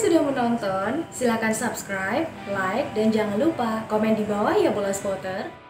sudah menonton, silakan subscribe, like, dan jangan lupa komen di bawah ya bola spotter.